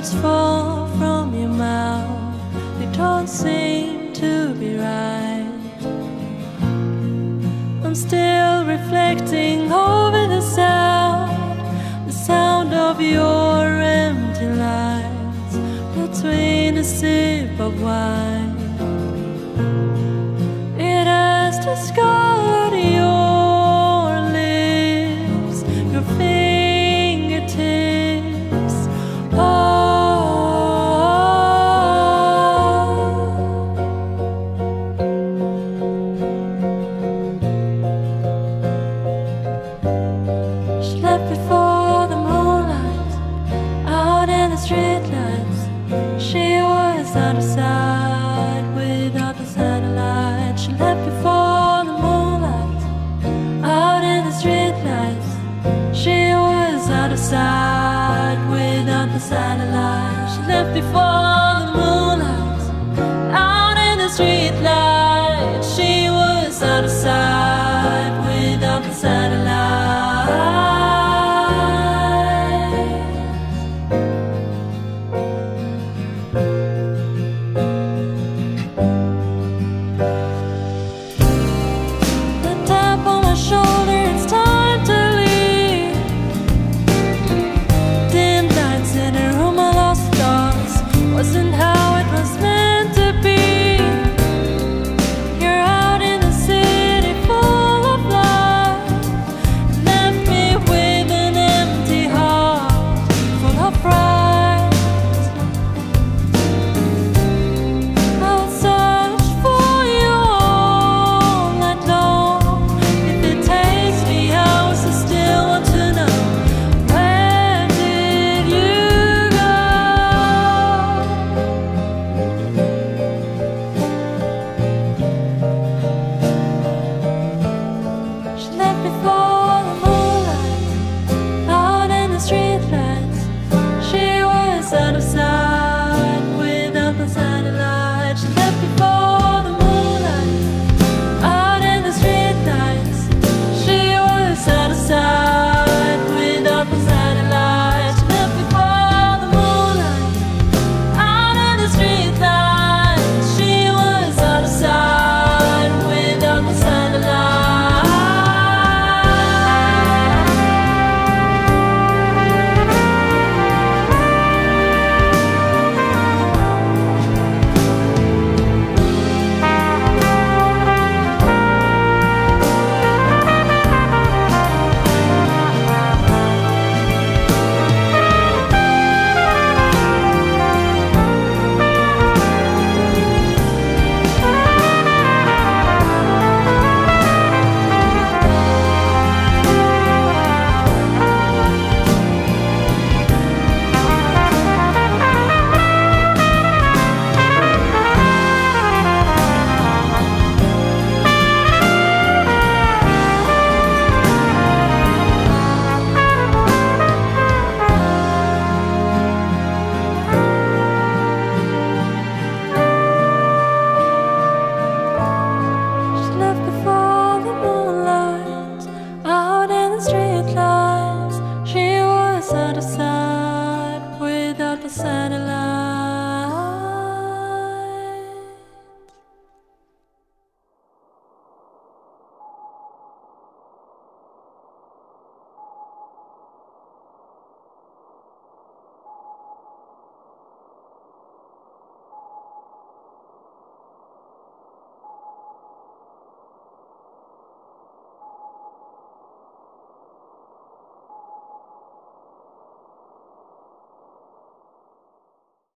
words fall from your mouth, they don't seem to be right. I'm still reflecting over the sound of your empty lies between a sip of wine. It has discovered your lips, your fingertips. Oh, oh, oh. She left before the moonlight, out in the streetlights. She was out of sight without the satellite. She left before the moonlight, out in the streetlights. She was out of sight without the satellite. She left before